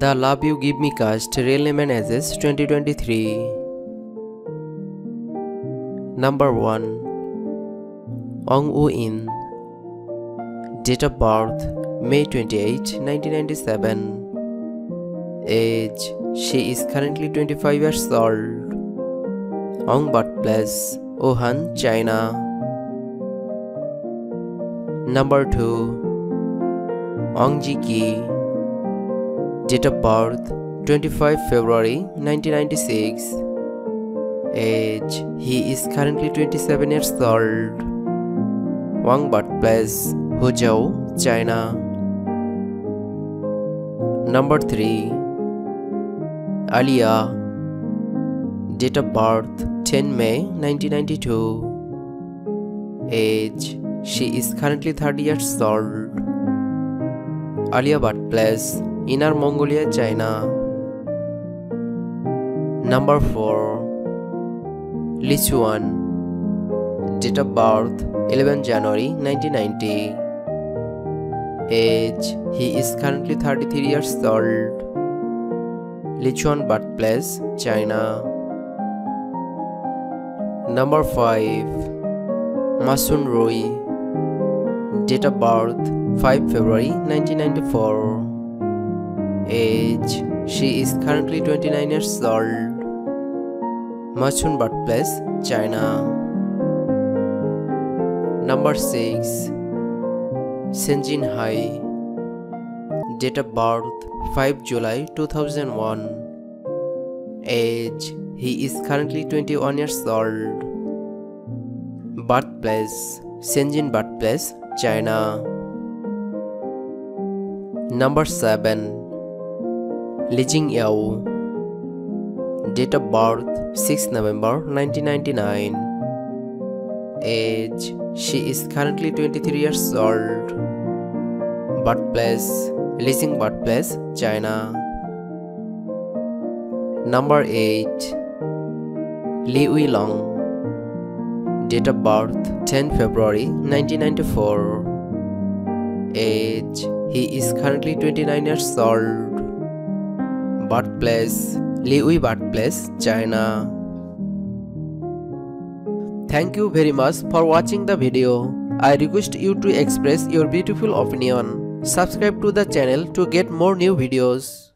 The Love You Give Me cast real name and ages 2023. Number 1. Wang Yuwen. Date of birth May 28, 1997. Age, she is currently 25 years old. Wang birthplace Wuhan, China. Number 2. Wang Ziqi. Date of birth 25 February 1996. Age, he is currently 27 years old. Wang birthplace Huzhou, China. Number 3. Aliya. Date of birth 10 May 1992. Age, she is currently 30 years old. Aliya birthplace Inner Mongolia, China. Number 4. Lichuan. Date of birth 11 January 1990. Age, he is currently 33 years old. Lichuan birthplace, China. Number 5. Ma Chunrui. Date of birth 5 February 1994. Age, she is currently 29 years old. Ma Chunrui birthplace, China. Number 6. Shen Jinhai. Date of birth 5 July 2001. Age, he is currently 21 years old. Birthplace, Shenzhen birthplace, China. Number 7. Li Jingyao. Date of birth 6 November 1999. Age, she is currently 23 years old. Birthplace, Li Jingyao birthplace, China. Number 8. Li Weilong. Date of birth 10 February 1994. Age, he is currently 29 years old. Birthplace, Liuyi birthplace, China. Thank you very much for watching the video. I request you to express your beautiful opinion. Subscribe to the channel to get more new videos.